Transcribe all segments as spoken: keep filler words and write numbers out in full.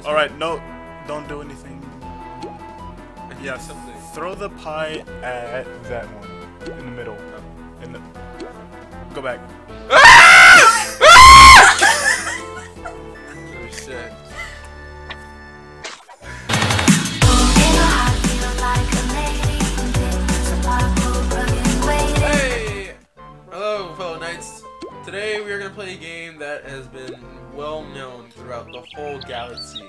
this All right, one. no, don't do anything. Yeah, something. Throw the pie at that one in the middle. Oh. In the go back. Oh, shit. Hey! Hello, fellow knights. Today we are gonna play a game that has been well known throughout the whole galaxy.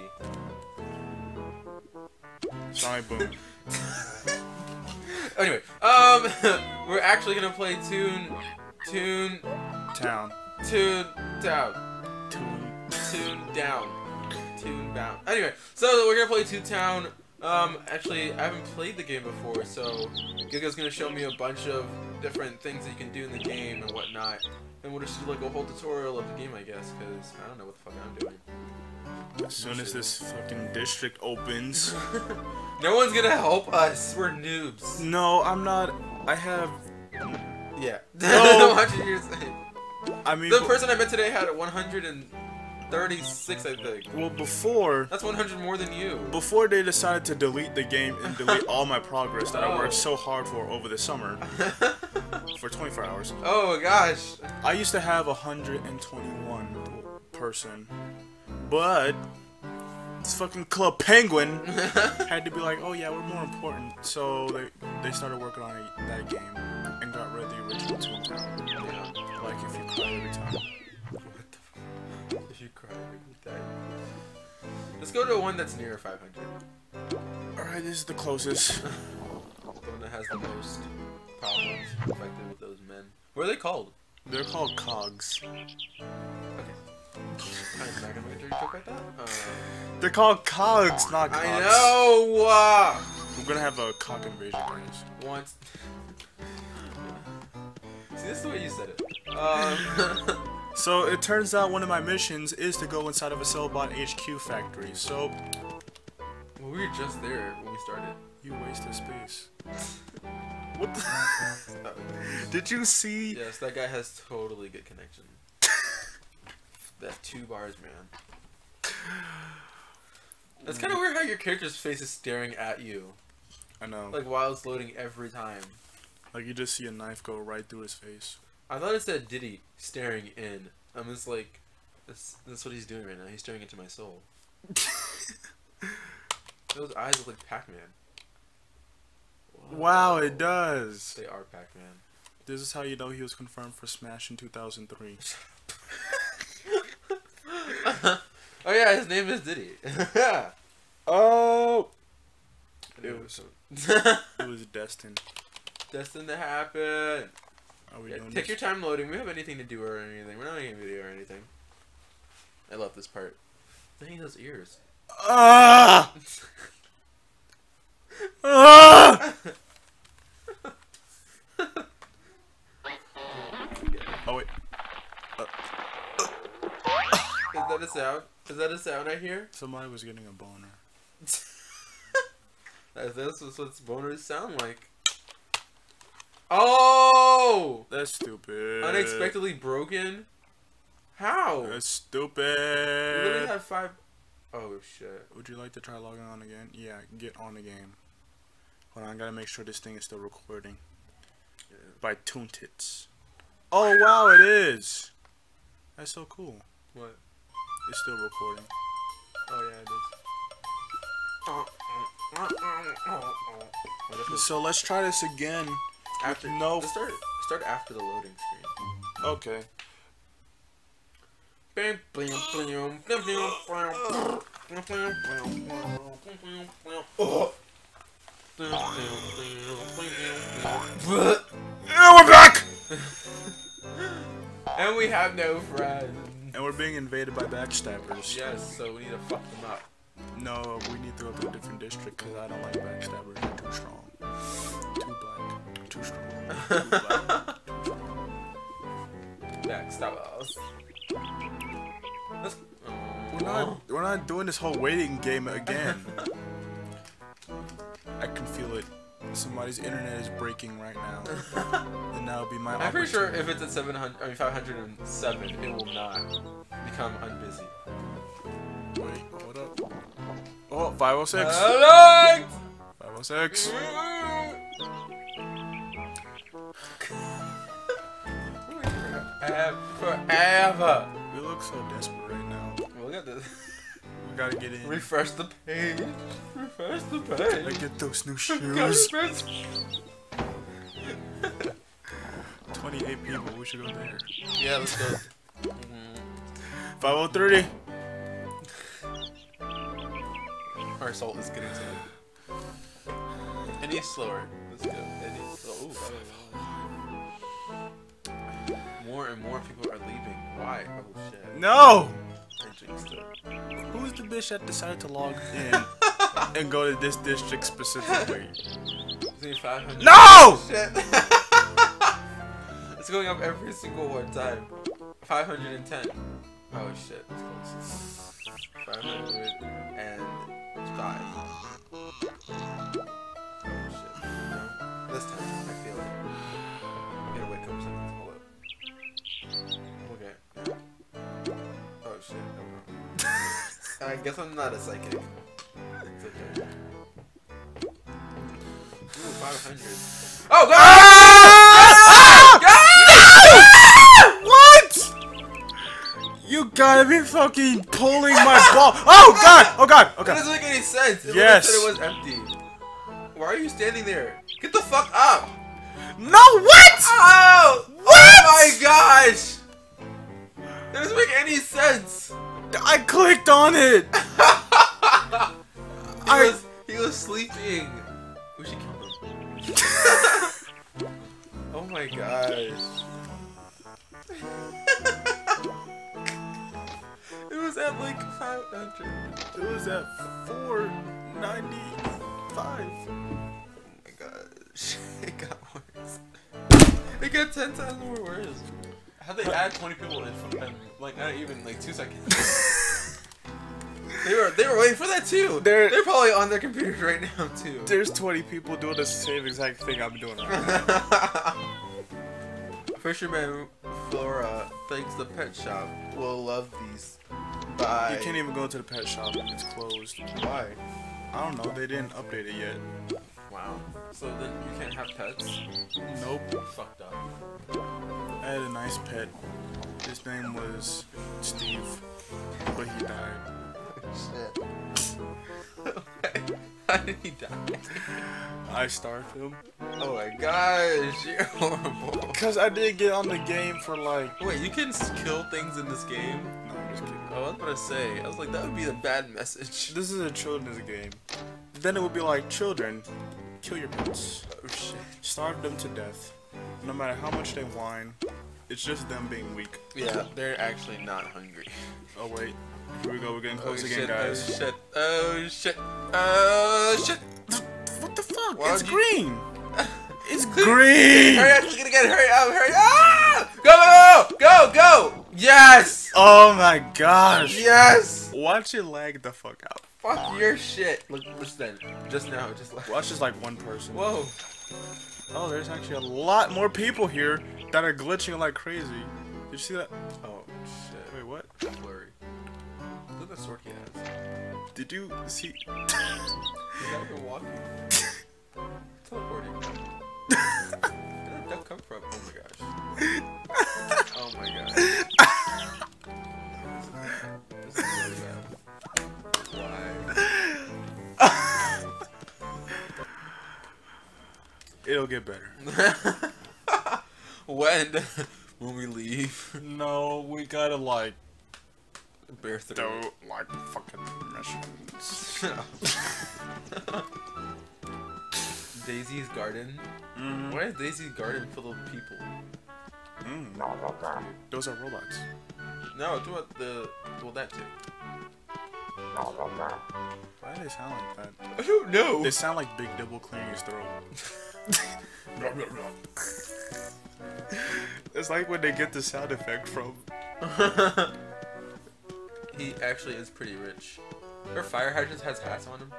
Sorry, boom. Anyway, um, we're actually gonna play Toon, Toon Town, Toon Town, Toon, Toon Down, Toon Bound. Anyway, so we're gonna play Toon Town. Um, actually, I haven't played the game before, so Giga's gonna show me a bunch of different things that you can do in the game and whatnot, and we'll just do like a whole tutorial of the game, I guess, because I don't know what the fuck I'm doing. As soon as this fucking district opens. No one's gonna help us. We're noobs. No, I'm not. I have. Yeah. No. I mean. The person I met today had one hundred thirty-six, I think. Well, before. That's one hundred more than you. Before they decided to delete the game and delete all my progress that oh. I worked so hard for over the summer. For twenty-four hours. Oh, gosh. I used to have one hundred twenty-one person. But this fucking Club Penguin had to be like, oh yeah, we're more important. So they they started working on a, that game and got rid of the original Toon Town. Yeah. Like if you cry every time. What the fuck? If you cry every time. Let's go to one that's near five hundred. Alright, this is the closest. The one that has the most problems affected with those men. What are they called? They're called cogs. Okay. I'm not gonna make a dirty joke like that. Uh, They're called cogs, not cogs. I know! Uh, We're gonna have a cock invasion. Once. See, this is the way you said it. Um. So, it turns out one of my missions is to go inside of a Sellbot H Q factory, so... Well, we were just there when we started. You wasted space. What the... Did you see? Yes, that guy has totally good connection. That's two bars, man. That's kind of weird how your character's face is staring at you. I know. Like, while it's loading every time. Like, you just see a knife go right through his face. I thought it said Diddy staring in. I'm just like, that's, that's what he's doing right now. He's staring into my soul. Those eyes look like Pac-Man. Wow, it does. They are Pac-Man. This is how you know he was confirmed for Smash in two thousand three. Oh yeah, his name is Diddy. Oh, it was it was destined, destined to happen. Are we yeah, doing take this? Your time loading. We don't have anything to do or anything. We're not making a video or anything. I love this part. Dang those ears. Ah! Ah! Oh wait. Uh. Is that a sound? Is that a sound I hear? Somebody was getting a boner. That's what boners sound like. Oh! That's stupid. Unexpectedly broken? How? That's stupid. We literally have five... Oh, shit. Would you like to try logging on again? Yeah, get on the game. Hold on, I gotta make sure this thing is still recording. Yeah. By Toon Tits. Oh, wow, it is! That's so cool. What? It's still recording. Oh yeah, it is. So let's try this again. After no, let's start start after the loading screen. Okay. And we're back. And we have no friends. And we're being invaded by backstabbers. Yes, so we need to fuck them up. No, we need to go to a different district because I don't like backstabbers. They're too strong. Too black. Too strong. Too black. Too strong. Backstabbers. Let's... We're not, we're not doing this whole waiting game again. I can feel it. Somebody's internet is breaking right now, and that would be my. I'm pretty sure if it's at seven hundred, I mean five hundred and seven, it will not become unbusy. Wait, hold up. Oh, five oh six. Hello! five oh six. Forever. We look so desperate right now. Look at this. We gotta get in. Refresh the page. Refresh the page. I get those new shoes. twenty-eight people. We should go there. Yeah, let's go. five oh three. Our soul is getting to it. And he's slower. Let's go. And he's slow. More and more people are leaving. Why? Oh shit. No! Who's the bitch that decided to log in and go to this district specifically? No! Shit. It's going up every single one time. five hundred ten. Oh shit. It's close. five hundred and five. Oh shit. This time, I feel it. Get away from something. Hold up. Okay. Oh shit. Oh, no. I guess I'm not a psychic. It's okay. Ooh, five hundred. Oh god! Ah! Ah! Ah! What? You gotta be fucking pulling my ball. Oh god! Oh god! Oh god! That doesn't make any sense. It yes. Said it was empty. Why are you standing there? Get the fuck up! No, what? Oh! What? Oh my gosh! That doesn't make any sense. I clicked on it. he, I... was, he was sleeping. We should kill him. Oh my gosh. It was at like five hundred. It was at four ninety-five. Oh my gosh. It got worse. It got ten times more worse. How'd they add twenty people in from them? Like not even like two seconds. They were they were waiting for that too. They're they're probably on their computers right now too. There's twenty people doing the same exact thing I'm doing right now. Fisherman Flora thinks the pet shop will love these. Bye. You can't even go to the pet shop. It's closed. Why? I don't know. They didn't update it yet. Wow. So then you can't have pets? Nope. Fucked up. I had a nice pet. His name was Steve, but he died. Oh, shit. Okay. How did he die? I starved him. Oh my gosh, you're horrible. Because I didn't get on the game for like... Wait, you can kill things in this game? No, I'm just kidding. Oh, I was about to say. I was like, that would be a bad message. This is a children's game. Then it would be like, children, kill your pets. Oh shit. Starve them to death. No matter how much they whine, it's just them being weak. Yeah, they're actually not hungry. Oh wait, here we go, we're getting close oh, again, shit, guys. Oh shit, oh shit, oh shit. What the fuck? Why it's green. You... It's green. Hurry up, look at it again, hurry up, hurry up. Ah! Go, go, go. Yes. Oh my gosh. Yes. Watch it lag the fuck out. Fuck your shit. Look, listen, just now, just like. Watch just like one person. Whoa. Oh, there's actually a lot more people here that are glitching like crazy. Did you see that? Oh, shit. Wait, what? Blurry. Look at the sword he has. Did you see? He's out here walking. Teleporting. Where did that duck come from? Oh my gosh. Oh my gosh. This is really bad. It'll get better. When? When we leave? No, we gotta like bear through. Don't like fucking mushrooms. Daisy's garden. Mm. Why is Daisy's garden full of people? Mm. Those are robots. No, do what the well that too. Why do they sound like that? I don't know. They sound like Big Dibble clearing his throat. It's like when they get the sound effect from. He actually is pretty rich. Her fire hydrant has hats on him.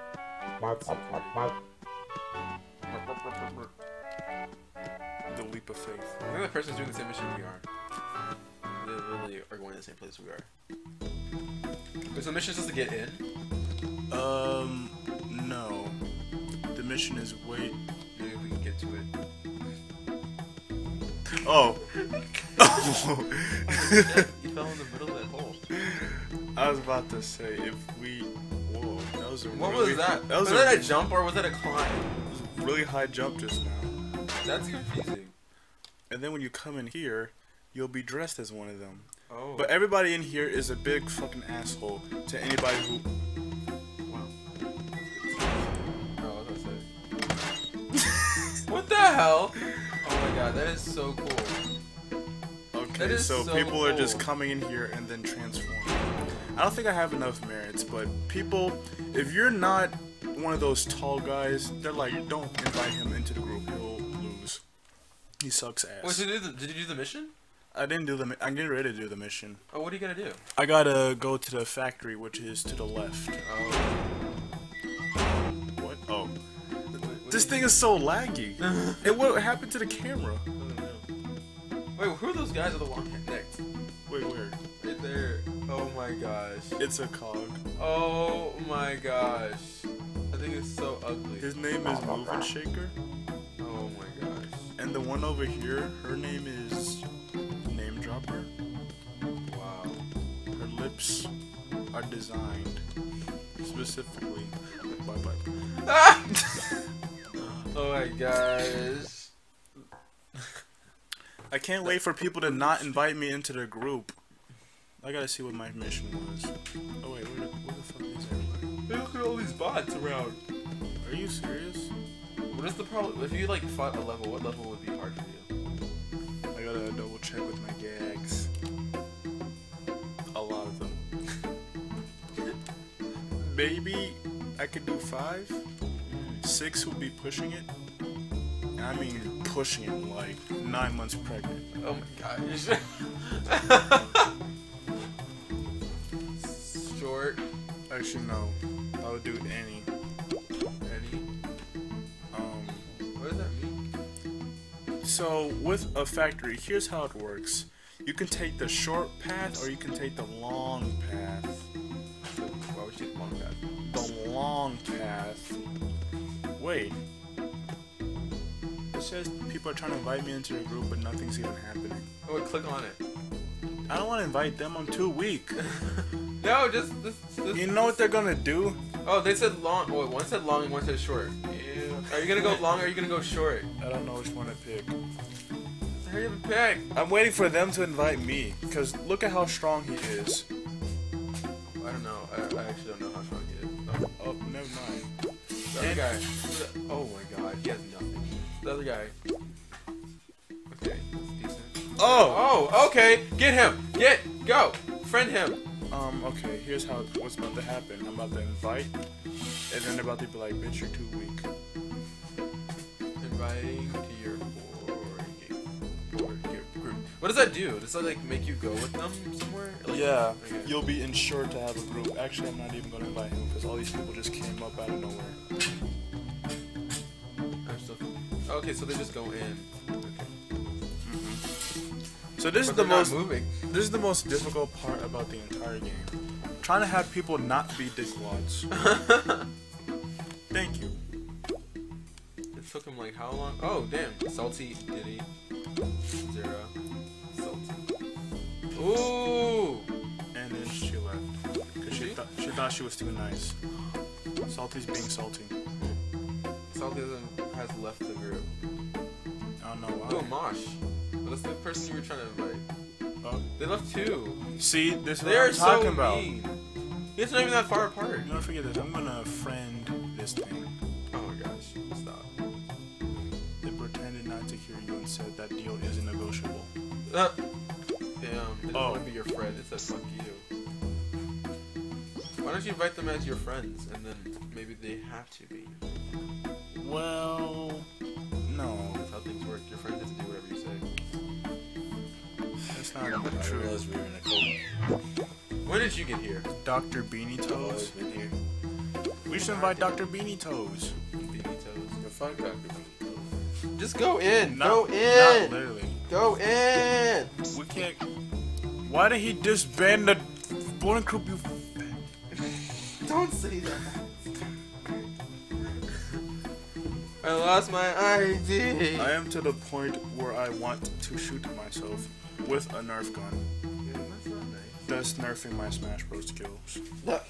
The leap of faith. I think the person's doing the same mission we are. They literally are going to the same place we are. There's a mission just to get in. Um, no. The mission is wait. Maybe we can get to it. Oh. Oh. You fell in the middle of that hole. I was about to say if we. Whoa, that was a really. What was that? that was, was a, that a jump or was that a climb? It was a really high jump just now. That's confusing. And then when you come in here, you'll be dressed as one of them. Oh. But everybody in here is a big fucking asshole to anybody who. Wow. Oh, that's it. What the hell? Oh my god, that is so cool. Okay, so, so people cool. are just coming in here and then transforming. I don't think I have enough merits, but people, if you're not one of those tall guys, they're like, don't invite him into the group. He'll lose. He sucks ass. Wait, so did you do the, did you do the mission? I didn't do the. I'm getting ready to do the mission. Oh, what are you gonna do? I gotta go to the factory, which is to the left. Oh. What? Oh. Wait, what this thing doing? Is so laggy. And what happened to the camera? Oh, no. Wait, who are those guys that are walking next? Wait, where? Right there. Oh my gosh. It's a cog. Oh my gosh. I think it's so ugly. His name is Movement Shaker. Oh my gosh. And the one over here, her name is. Upper. Wow. Her lips are designed specifically by bye. Ah! Oh my gosh. I can't wait for people to not invite me into their group. I gotta see what my mission was. Oh wait, where the, where the fuck is everybody? Hey, look at all these bots around. Are you serious? What is the problem? If you like fought a level, what level would be hard for you? I gotta double check with my gags. A lot of them. Maybe I could do five. Six would be pushing it. And I mean pushing it like nine months pregnant. Oh my gosh. Short. Actually no. I would do any. Any? Um. What does that mean? So, with a factory, here's how it works. You can take the short path, or you can take the long path. Why would you take the long path? The long path. Wait. It says people are trying to invite me into the group, but nothing's even happening. Oh, wait, click on it. I don't want to invite them, I'm too weak. No, just... This, this, you know what they're gonna do? Oh, they said long. Oh, wait, one said long and one said short. Are you gonna go long or are you gonna go short? I don't know which one to pick. Hurry up and pick! I'm waiting for them to invite me, because look at how strong he is. I don't know. I, I actually don't know how strong he is. Oh, oh never mind. The other guy. Oh my god, he has nothing. The other guy. Okay, that's decent. Oh! Oh, okay! Get him! Get! Go! Friend him! Um, okay, here's how what's about to happen. I'm about to invite, and then they're about to be like, bitch, you're too weak. Inviting to your board group. What does that do? Does that like make you go with them somewhere? Like, yeah, okay. You'll be insured to have a group. Actually, I'm not even gonna invite him because all these people just came up out of nowhere. I'm still okay, so they just go in. Okay. Mm-hmm. So this but is the most moving. This is the most difficult part about the entire game. Trying to have people not be dickwads. Thank you. Took him like how long? Oh damn! Salty Diddy Zero Salty. Ooh! And then she left because she, she? Th she thought she was too nice. Salty's being salty. Salty has left the group. I don't know why. Ooh, Mosh. But that's the person you were trying to invite. Oh. They left two. See, this is what I'm talking about. They are so mean. It's not even that far apart. No, forget this. I'm gonna friend this thing. Oh my gosh! Stop. Pretended not to hear you and said that deal isn't negotiable. Uh, damn, they oh. want to be your friend. It says fuck you. Why don't you invite them as your friends and then maybe they have to be? Well, no. That's how things work. Your friend doesn't do whatever you say. That's not yeah, true. I realized we were in a coma. When did you get here? Doctor Beanie Toes. Oh, been here. We should invite Doctor Beanie Toes. Beanie Toes. Go fuck Doctor Beanie. Just go in. Not, go in. Not literally. Go in. We can't. Why did he disband the boarding group? You. Don't say that. I lost my I D. I am to the point where I want to shoot myself with a Nerf gun. Yeah, that's not nice. Thus nerfing my Smash Bros skills. What?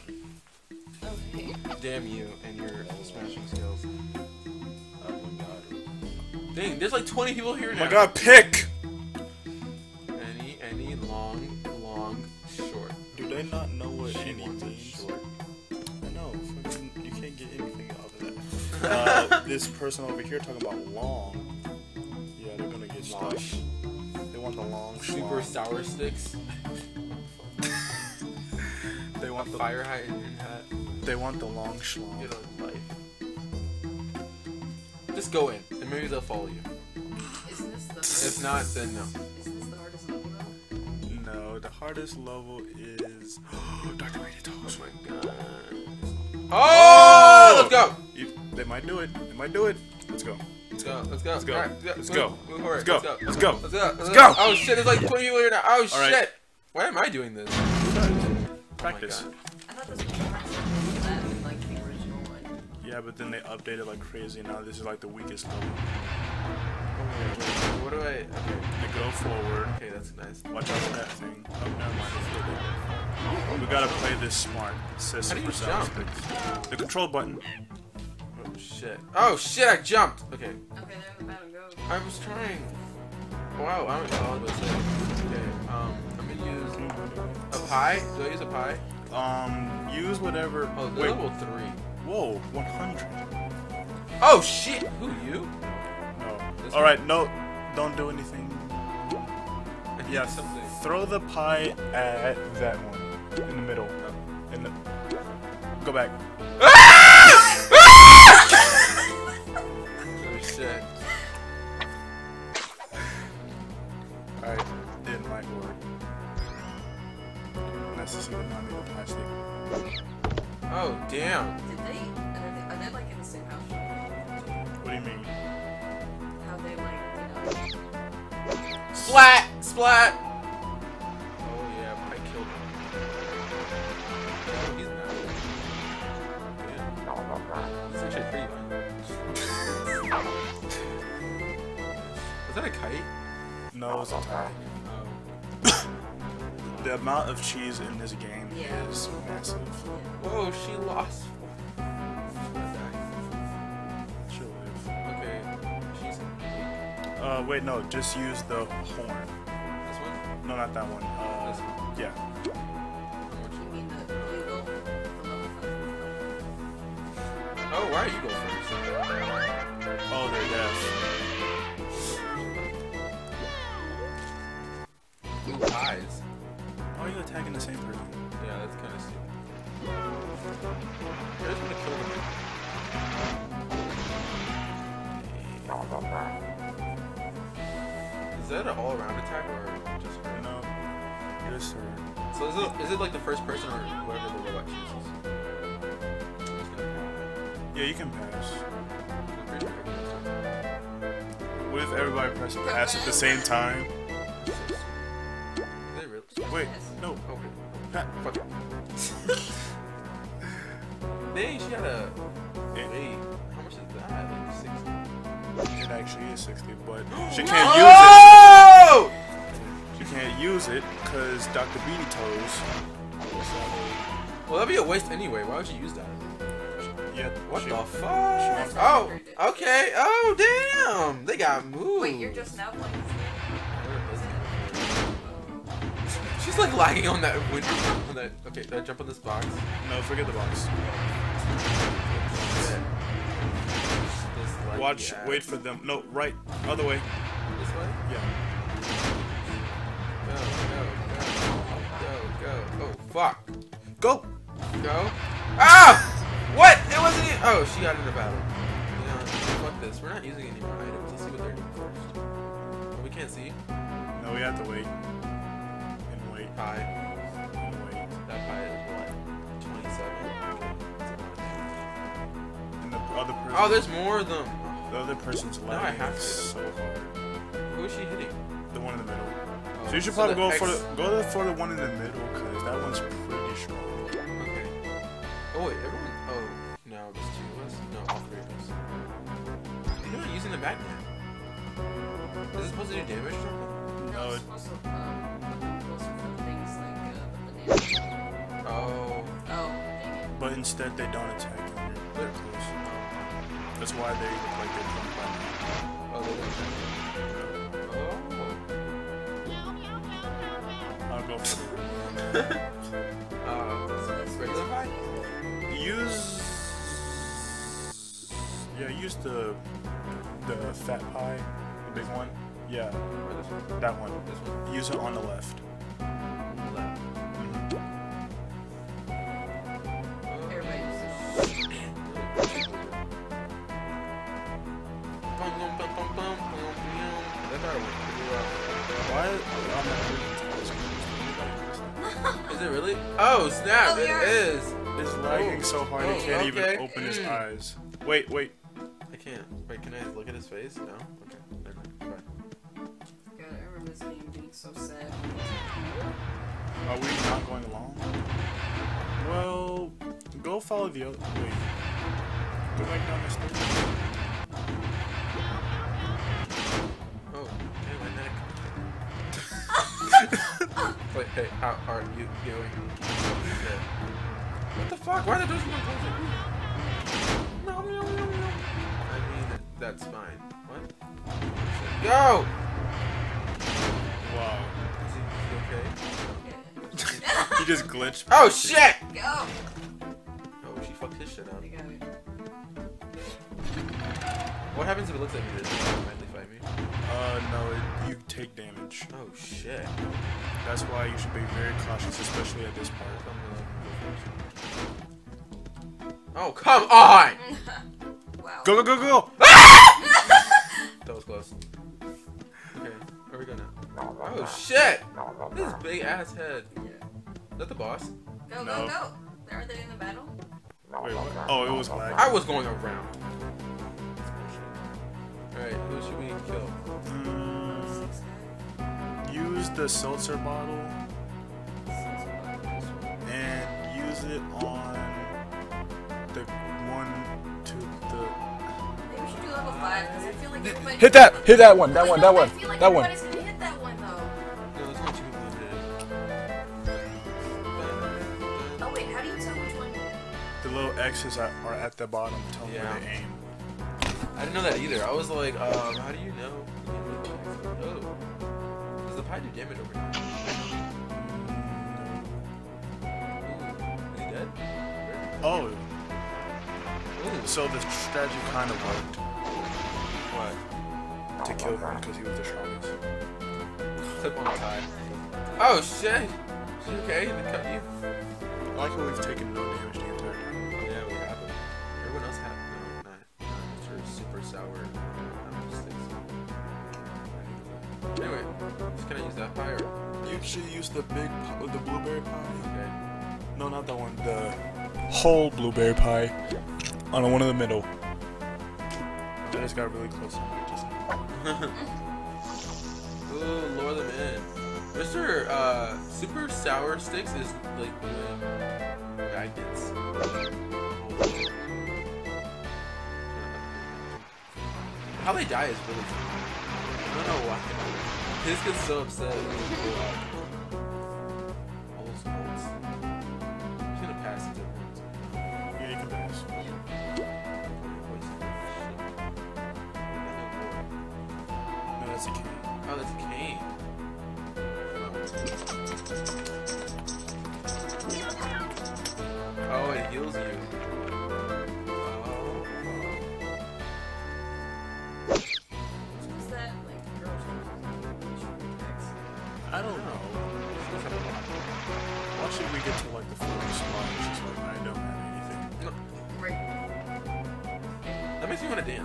Okay. Damn you and your smashing skills. Oh my god. Dang, there's like twenty people here now. Oh my god, pick! Any, any, long, long, short. Do they not know what she any means? I know. You can't get anything out of that. Uh, this person over here talking about long. Yeah, they're gonna get long. Stuff. They want the long super long. Sour sticks. They want a the fire hydrant hat. They want the long schlong. Get a life. Just go in, and maybe they'll follow you. Isn't this the hardest? If not, then no. Isn't this the hardest level though? No, the hardest level is Doctor Beanie Toes. Oh my god. Oh, oh! Let's go! They might do it. They might do it. Let's go. Let's go. Let's go. Let's go. Let's go. Let's go. Let's go. Let's go. Let's go. Oh shit! There's like twenty people here now. Oh shit! Why am I doing this? Practice. I thought this was like the original one. Yeah, but then they updated like crazy. Now this is like the weakest level. What do I? Okay. They go forward. Okay, that's nice. Watch out for that thing. Oh, never mind. We gotta play this smart. How do you jump? The control button. Oh shit. Oh shit, I jumped! Okay. Okay, then I don't go. I was trying. Wow, I don't know all this. Okay, um, I'm gonna use a pie. Do I use a pie? Um, use whatever. Oh, wait. Level three. Whoa, one hundred. Oh shit! Who, you? No. Alright, no, don't do anything. Yeah, something. Throw the pie at that one. In the middle. Oh. In the... Go back. Shit. Alright, didn't like work. Let's see what money the plastic. Oh, damn. Did they, are they, are they like in the same house? What do you mean? How they like, you know. Splat! Splat! Oh, yeah, I killed him. He's not. Yeah. He's actually pretty funny. Is that a kite? No, it's a tie. Oh. The amount of cheese in this game yeah. is massive. Whoa, she lost. She'll live. Okay, she's in. Uh, wait, no, just use the horn. This one? No, not that one. Uh, this one? Yeah. You mean the legal? Oh, why are you going first? Oh, they're deaf. Eyes. Why are you attacking the same person? Yeah, that's kind of stupid. I just want to kill them. Is that an all-around attack or just her? No. Just her. So is it, is it like the first person or whoever the robot chooses? Yeah, you can pass. What if everybody pressed pass at the same time? Wait, no. Okay. Pat, fuck it. Dang, she had a... Wait, how much is that? Like sixty? It actually is sixty, but she can't no! use it! She can't use it, because Doctor Beanie Toes... Well, that'd be a waste anyway. Why would you use that? Yeah, what she, the fuck? She oh, okay. Oh, damn! They got moved. Wait, you're just now playing this game? She's like lagging on that window. On that, okay, did I jump on this box? No, forget the box. This watch, yeah. Wait for them. No, right. Other way. This way? Yeah. Go, go, go. Go, go. Oh, fuck. Go! Go. Ah! What? It wasn't even. Oh, she got into battle. Yeah, fuck this. We're not using any more items. Let's see what they're doing first. Oh, we can't see. No, we have to wait. Pie. Wait, that pie is what? twenty-seven? And the other person. Oh, there's more of them! The other person's left. No, I have to. So hard. Who is she hitting? The one in the middle. Oh, so you should so probably go for the go for the one in the middle, because that one's pretty strong. Okay. Oh, Oh wait, everyone. Oh no, there's two of us. No, all three of us. You're not using the magnet. Is it supposed to do damage? No. It's supposed to um, things like the banana. Oh. Oh. But instead, they don't attack you. They're close. That's why they look like they jump by me. Oh, they don't attack you. Oh. I'll go for it. Use yeah, use the the fat pie, the big one. Yeah, this one? That one. This one. Use it on the left. On the left. Why? Is it really? Oh snap! Oh, yeah. It is. Is lagging oh, so hard oh, he can't okay. even open his eyes. Wait, wait. I can't. Wait, can I look at his face? No? Okay, never mind. Bye. God, I remember this game being so sad. Are we not going along? Well, go follow the other. Wait. Go back down this thing. Oh, hey, my neck. Wait, hey, how are you doing? What the fuck? Why are the doors even closing? No, no, no, no. I mean, that's fine. What? Yo! Wow. Is he, is he okay? He just glitched. Oh shit! Go! Oh, she fucked his shit up. What happens if it looks like you did? Might fight me? Uh, no, it, you take damage. Oh shit. That's why you should be very cautious, especially at this part. Oh, come on! Wow. Go, go, go, go! That was close. Okay, where are we going now? Oh, shit! This big ass head. Yeah. Is that the boss? Go, no. go, go! Are they in the battle? Wait, what? Oh, it was lag. I was going around. Alright, who should we kill? Mm, use the seltzer bottle. And use it on the one to the. Maybe we should do level five because I feel like everybody. Hit that! Hit that one! That one! That one! That one! Everybody's gonna hit that one though. No, it's not too limited. Oh wait, how do you tell which one? The little X's are at the bottom, tell me where to aim. I didn't know that either. I was like, um, how do you know? Oh, does the pie do damage over here? Oh. Ooh. So the strategy kind of worked. What? To kill him because he was the strongest. Clip on the tie. Oh shit! Is she okay? They cut you? I like how we've taken no damage the entire time. Yeah, we haven't. Everyone else had no, not. It's her super sour. Anyway, just can I use that pie or? You should use the big, the blueberry pie. Okay. No, not that one. The. Whole blueberry pie on one in the middle. I just got really close. Ooh, lure them in. Mister Uh, Super Sour Sticks is like the magnets. How they die is really funny. I don't know why. This gets so upset. Oh, that's a cane. Oh, it heals you. Oh. What's that, like, girl? I don't know. Why should we get to, like, the fourth spot? It's just like, I don't have anything. No. Right. That makes me want to dance.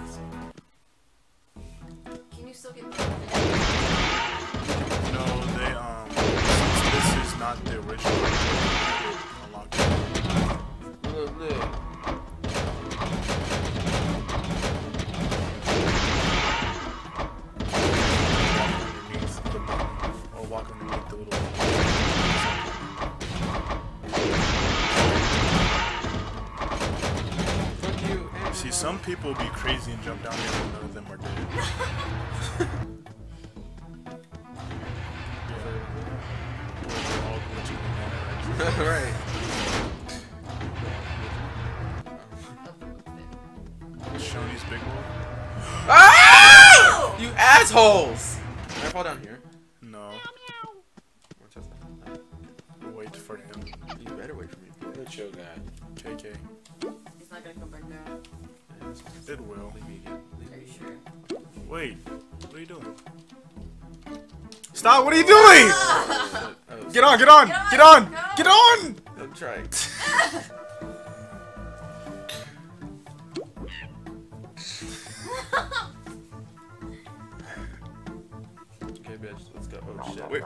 Not the original. Look, look. Or walk underneath the little. See, some people be crazy and jump down here and none of them are dead. Right. Shoney's big one. Ah! You assholes! Can I fall down here? No. Wait for him. You better wait for me. You're a chill guy. K K. He's not gonna come back now. It will. Are you sure? Wait. What are you doing? Stop! What are you doing? Get on, get on, get on, get on! I'm trying. Okay, bitch, let's go. Oh shit. Wait.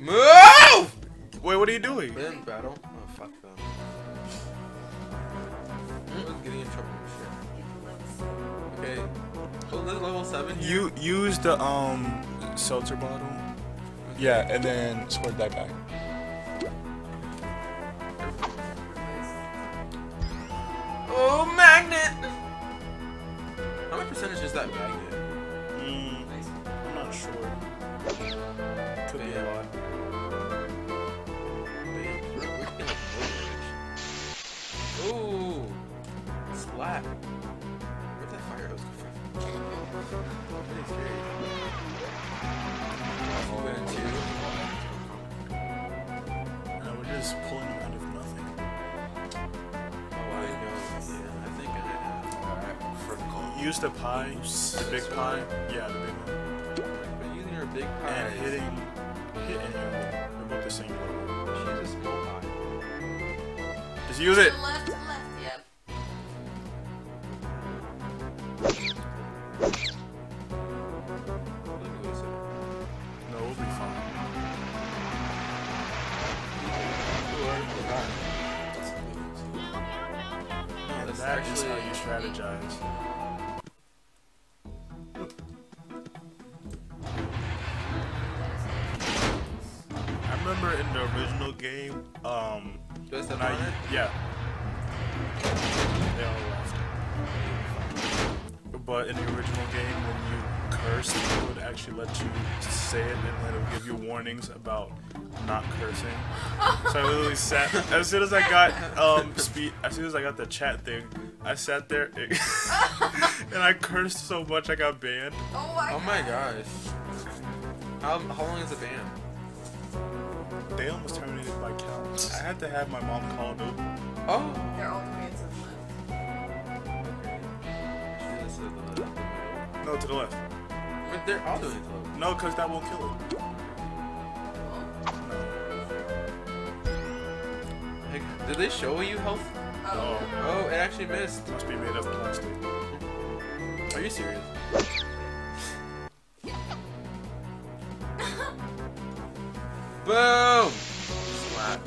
Move! Wait, what are you doing? We're in battle. Oh, fuck them. I'm getting in trouble with shit. Okay. Oh, this is level seven. You use the, um, seltzer bottle. Yeah, and then squirt that guy. Oh, magnet! How much percentage is that magnet? Mm, I'm not sure. Could be a lot. Ooh! Splat. Where'd that fire hose go from? Pretty scary. No, we're just pulling him out of nothing. Oh, I know. Yeah, I think I did. Alright, for gold. Use the pie. The big pie. Yeah, the big one. Like, but using your big pie. And hitting. Hitting him. They're both the same level. She's a small pie. Just use it! Left, left, yep. That is how you strategize. I remember in the original game, um, Just when I, yeah, they all left. But in the original game, when you cursed, it would actually let you say it, and then it would give you warnings about not cursing. So I literally sat. As soon as I got um speed, as soon as I got the chat thing, I sat there and, and I cursed so much I got banned. Oh my, oh my gosh! How how long is the ban? They almost terminated my account. I had to have my mom call them. Oh. They're all banned to the left. Okay. No, to the left. But they're all doing it to the left. No, cause that won't kill it. Did they show you health? Oh. Oh, it actually missed. Must be made of plastic. Are you serious? Boom! Slap.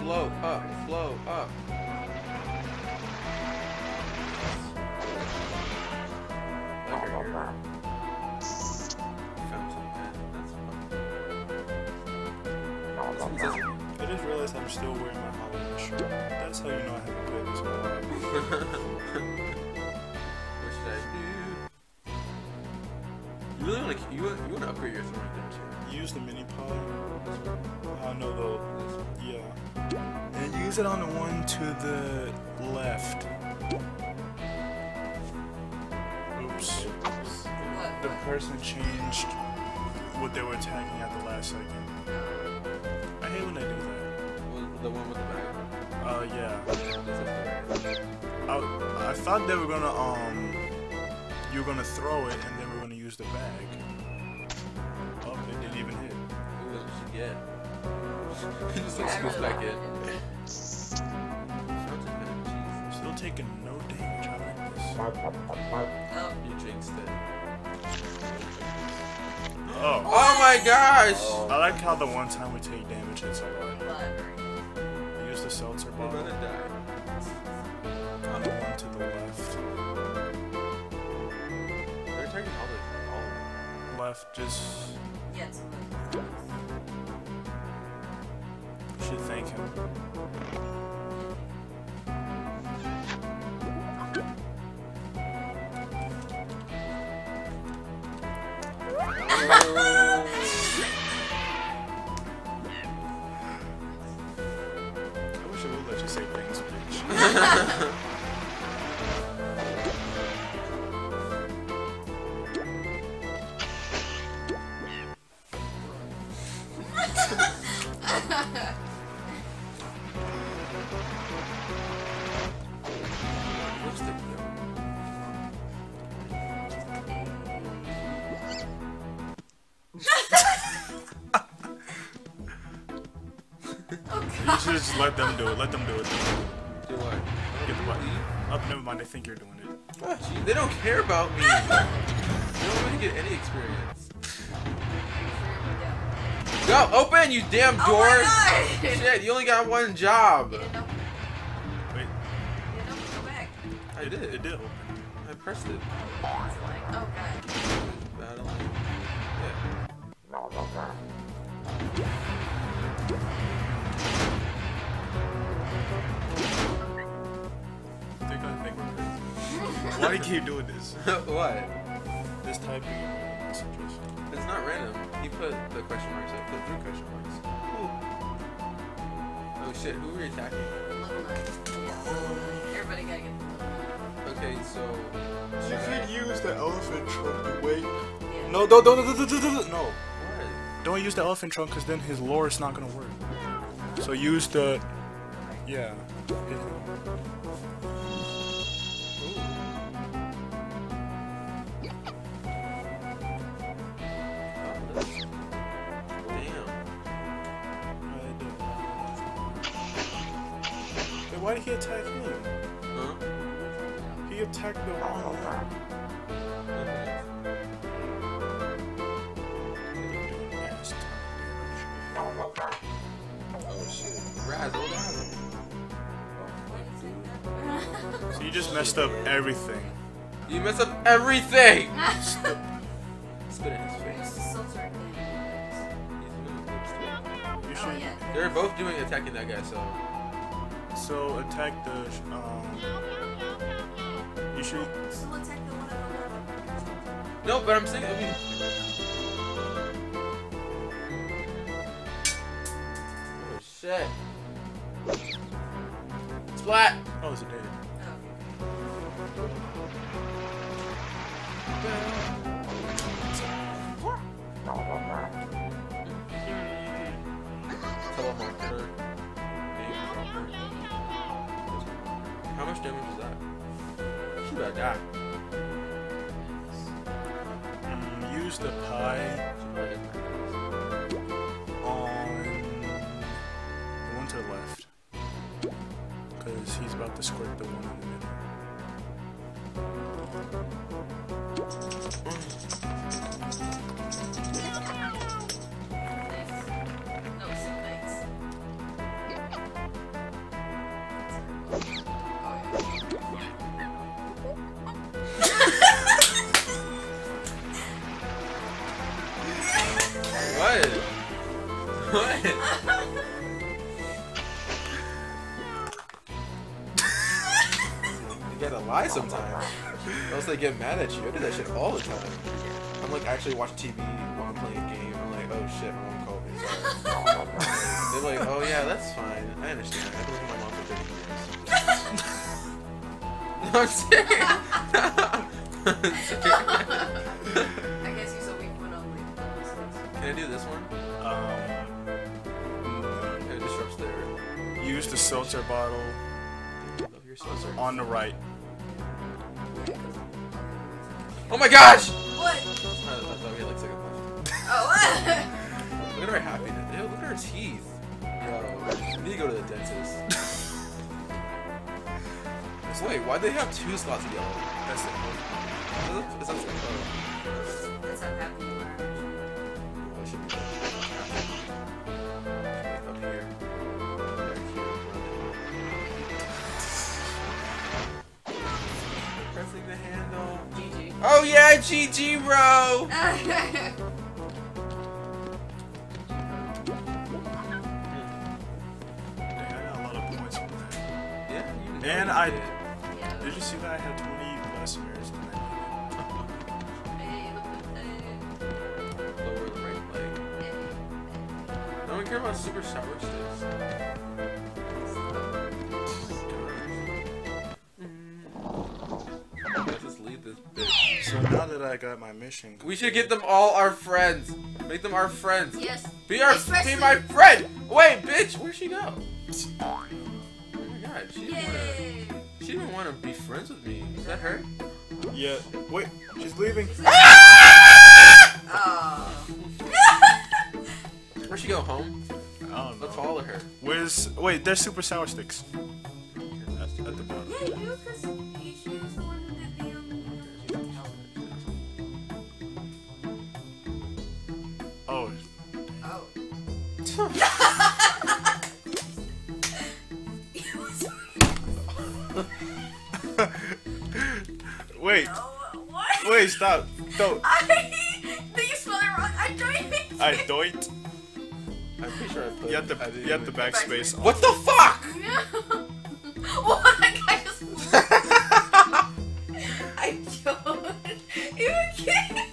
Blow up, blow up. Look. I just realized I'm still wearing my Halloween shirt. That's how you know I haven't played this whole life. What should I do? You really want to you, you want to upgrade your throwing thing too. Use the mini pod. I know though. Yeah. And use it on the one to the left. Oops. The person changed what they were attacking at the last second. I hate when I do that. The one with the bag? Uh, yeah. I, I thought they were gonna, um... You were gonna throw it, and then we were gonna use the bag. Oh, it didn't even hit. Ooh, that's what you get. He just, like, scooped back in. I'm still taking no damage out of this. You jinxed it. Oh. Oh my gosh! Oh. I like how the one time we take damage hits a lot. Use the seltzer bottle. We're gonna die. On the one to the left. They're taking all the all left. Just yes. should thank him. I wish I would let you say things, bitch. Let them do it. Let them do it. Do what? Get the button. Oh, never mind. I think you're doing it. Oh, geez, they don't care about me. They don't want me to get any experience. Go open, you damn door! Oh my God. Shit, you only got one job. It didn't open. Wait. It didn't open. Go back. I did. It did open. I pressed it. I was like, oh God. Battle. Yeah. Why do you keep doing this? What? This type of situation. It's not random. You put the question marks. I put three question marks. Ooh. Oh shit, who are you attacking? Everybody gotta get the okay, so... You uh, could use the elephant trunk to wait. Yeah. No, don't, don't, don't, don't, don't, don't, no. What? Don't use the elephant trunk because then his lore is not gonna work. So use the... Yeah. Why did he attack me? Huh? He attacked the wrong one. Oh shit. Razzle dazzle. So you just messed up everything. You messed up everything! Spit. Spit in his face. You should. Oh, yeah. They're both doing attacking that guy, so. So attack the. Um, you should. So attack the one. No, but I'm saying. I mean. Oh shit. Splat. Oh, it's a dead. Teleporter. How much damage is that? Should I die? Mm, use the pie on the one to the left. Because he's about to squirt the one in the middle. No, six nights. What? What? You gotta lie sometimes. Or else they get mad at you. I do that shit all the time. I'm like, I actually watch T V while I'm playing a game. I'm like, oh shit, my mom called me. They're like, oh yeah, that's fine. I understand. I've been with my mom for thirty years. No, I'm serious. I'm serious. Can I do this one? Um, it disrupts their... Use the seltzer bottle on the right. Oh my gosh! What? I thought we had like second left. Oh, look at her happiness. Ew, look at her teeth. Yo, I need to go to the dentist. Wait, why'd they have two slots of yellow? That's it. Is that something? That's how happy you are. Pressing the handle. G G. Oh yeah, G G, bro. And I... Did you see that I had twenty listeners tonight? Lower the right leg. I don't care about super sour sticks. So now that I got my mission, we should get them all our friends. Make them our friends. Yes. Be our, be my friend. Wait, bitch, where'd she go? Oh my god, she didn't wanna, she didn't wanna be friends with me. Is that her? Yeah. Wait, she's leaving. Ah! Oh. Where'd she go, home? I don't know. Let's follow her. Where's? Wait, there's super sour sticks. At the bottom. Yeah, you, cause she was the one. Oh. Oh. Wait. No, what? Wait, stop. Don't. I, you spelled it wrong. I doinked. I doinked. I'm pretty sure I put it. You had the, you had the backspace. Backspace. What the fuck? No. What? I just. I don't. You kidding?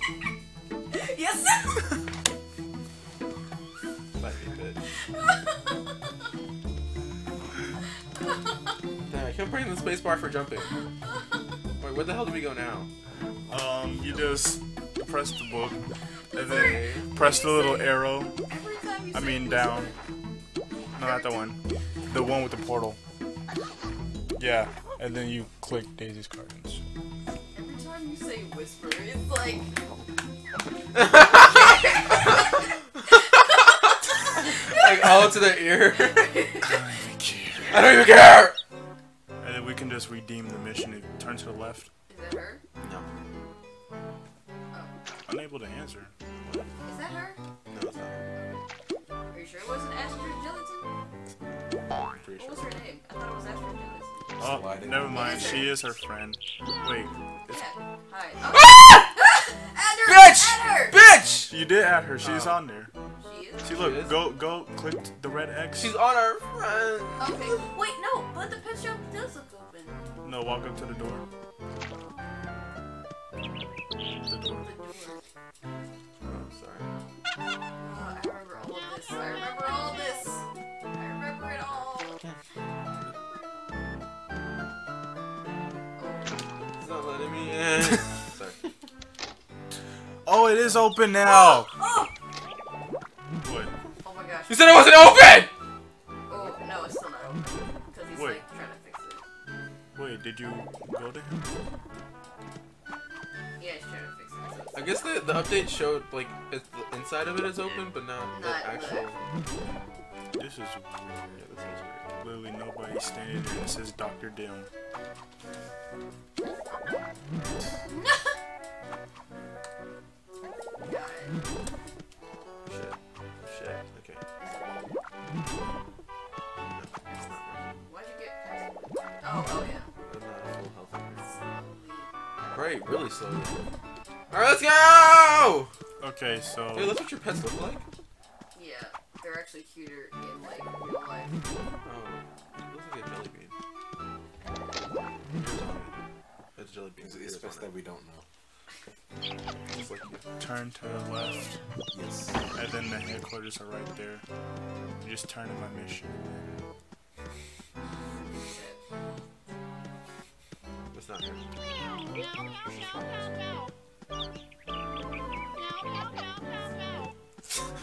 Yes. Damn, I kept pressing the space bar for jumping. Wait, where the hell do we go now? Um, you just press the book, and then press the little arrow. I mean, down. No, not that one. The one with the portal. Yeah, and then you click Daisy's cartons. Every time you say whisper, it's like... Like all to the ear. I don't even care. I don't even care. And then we can just redeem the mission. It turns to the left. Is it her? No. Oh. Unable to answer. What? Is that her? No, it's not her. Are you sure it wasn't Astrid Gilliton? I'm pretty sure. What was her name? I thought it was Astrid Gilliton. Oh, never mind. Is she is her friend. Wait. It's... Yeah. Hi. Okay. Ah! Add her! Bitch! Add her! Bitch! You did add her. She's oh. on there. See, look, go, go, click the red X. She's on our friend. Okay, wait, no, let the pet shop does look open. No, walk up to the door. The door. Oh, sorry. Oh, I remember all of this. I remember all of this. I remember it all. Oh. It's not letting me in. Sorry. Oh, it is open now. Oh. You said it wasn't open! Oh, no, it's still not open. Because he's, Wait. like, trying to fix it. Wait, did you go to him? Yeah, he's trying to fix it. So I guess the, the update showed, like, it's, the inside of it is open, but not, not the actual... That. This is weird. Yeah, this is weird. Literally nobody's standing there. It says Doctor Doom. Right, really slowly. Alright, let's go! Okay, so... Dude, that's what your pets look like? Yeah, they're actually cuter in, like, real life. Oh, it looks like a jelly bean. It's jelly beans. It's best that we don't know. Turn to the left. Yes. And then the headquarters are right there. You just turn to my mission. It's not here.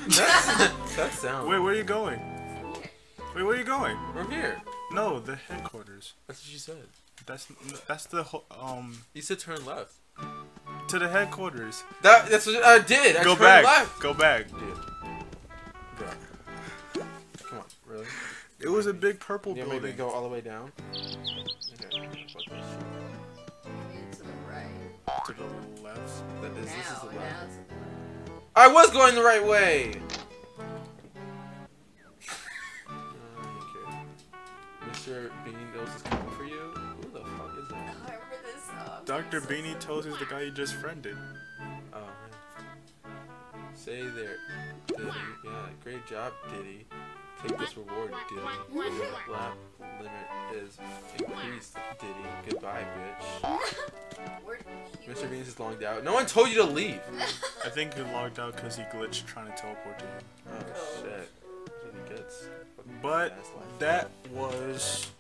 That's, that sound. Wait, where are you going? Wait, where are you going? We're here. No, the headquarters. That's what you said. That's that's the whole, um. You said turn left. To the headquarters. That that's what I did. I Go back. Left. Go back. Dude. Bro. Come on, really? It was a big purple yeah, building. Maybe go all the way down. Okay. To the left. That is, now, this is the left. I was going the right way! uh, okay. Mister Beanie Toes is coming for you? Who the fuck is that? I remember this. Oh, Doctor so Beanie Toes is the guy you just friended. Oh. Say there. Diddy. Yeah, great job, Diddy. Take this reward, Diddy. Your lap limit is increased, Diddy. Goodbye, bitch. Mister Beans is logged out. No one told you to leave! I think he logged out because he glitched trying to teleport to him. Oh, oh. Shit. Really gets. But that was...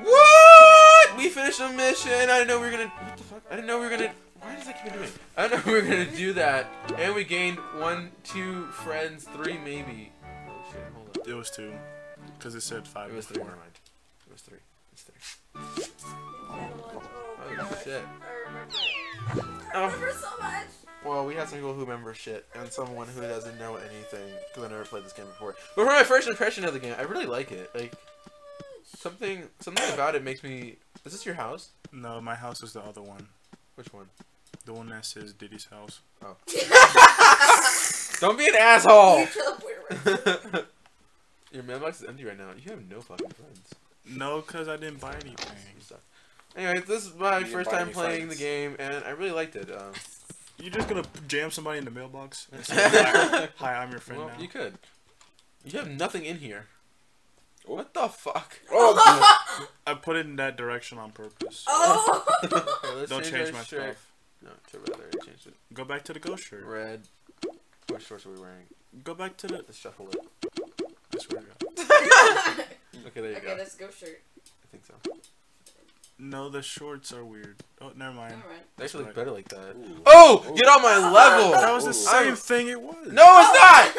What? We finished a mission! I didn't know we were gonna... What the fuck? I didn't know we were gonna... Why does that keep doing? I didn't know we were gonna do that. And we gained one, two friends, three maybe. Oh shit, hold up. It was two. Because it said five. It was three. Never mind. It was three. It's three. Oh, oh shit. I remember. I remember so much. Well, we had some people who remember shit, and someone who doesn't know anything, because I never played this game before. But for my first impression of the game, I really like it. Like, something something about it makes me... Is this your house? No, my house is the other one. Which one? The one that says Diddy's house. Oh. Don't be an asshole! Your mailbox is empty right now. You have no fucking friends. No, because I didn't buy anything. Anyway, this is my first time playing friends. the game, and I really liked it. Um... You're just gonna jam somebody in the mailbox and say, hi, I'm your friend well, now. You could. You have nothing in here. What the fuck? Oh, I put it in that direction on purpose. Oh. Okay, don't change, change my shirt. Stuff. No, to rather change it. Go back to the ghost shirt. Red. What shorts are we wearing? Go back to the... Let's shuffle it. I swear to God. Okay, there you okay, go. Okay, that's ghost shirt. I think so. No, the shorts are weird. Oh, never mind. Right. They actually look better like that. Ooh. Oh, Ooh. Get on my level. That was the Ooh. same thing it was. No, it's not.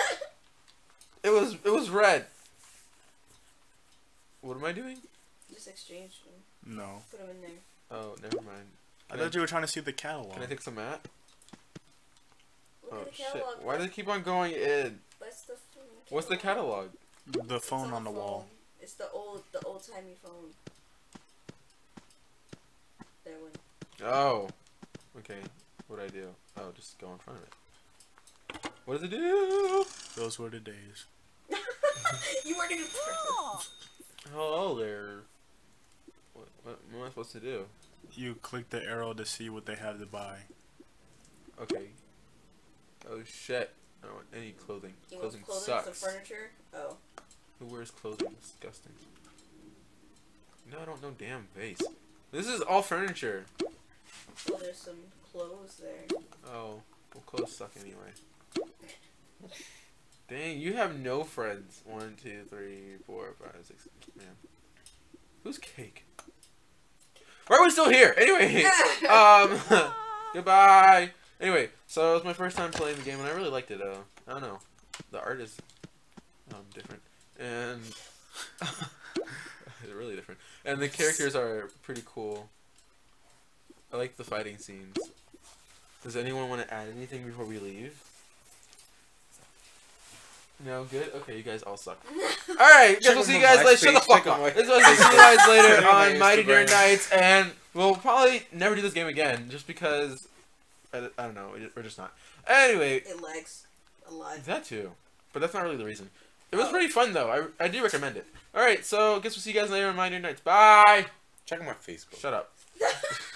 It was it was red. What am I doing? Just exchange them. No. Put them in there. Oh, never mind. Can I thought I, you were trying to see the catalog. Can I take some at? Look oh at the shit! Why does it keep on going in? What's the, What's the catalog? The phone on, on the phone. wall. It's the old the old timey phone. That one. Oh. Okay. What'd I do? Oh, just go in front of it. What does it do? Those were the days. You weren't even cool. Hello there. What, what, what am I supposed to do? You click the arrow to see what they have to buy. Okay. Oh shit. I don't want any clothing. You clothing, clothing sucks. Some furniture? Oh. Who wears clothing? Disgusting. No, I don't know damn vase. This is all furniture. Well, there's some clothes there. Oh, well, clothes suck anyway. Dang, you have no friends. One, two, three, four, five, six. Man, who's cake? Why are we still here? Anyway, um, goodbye. Anyway, so it was my first time playing the game, and I really liked it. Uh, I don't know, the art is um different, and. They're really different, and the characters are pretty cool. I like the fighting scenes. Does anyone want to add anything before we leave? No, good. Okay, you guys all suck. All right, guess we'll see you guys later. Shut the fuck up. We'll see you guys later on Mighty Nerd Knights, and we'll probably never do this game again, just because I, I don't know, we're just not. Anyway, it lags a lot. That too, but that's not really the reason. It was pretty fun, though. I, I do recommend it. All right, so I guess we'll see you guys later on Mighty Nerd Knights. Bye! Check out my Facebook. Shut up.